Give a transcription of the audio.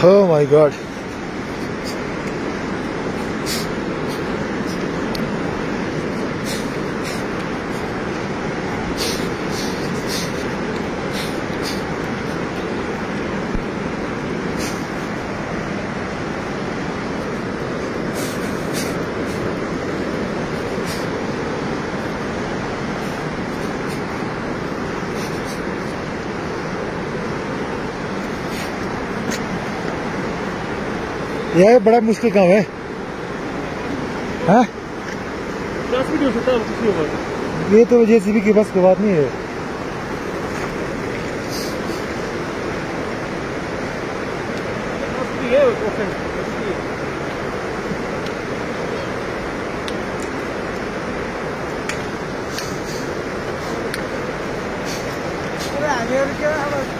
Oh my God. यह बड़ा मुश्किल काम है, हाँ? ये तो जेसीबी की बस की बात नहीं है।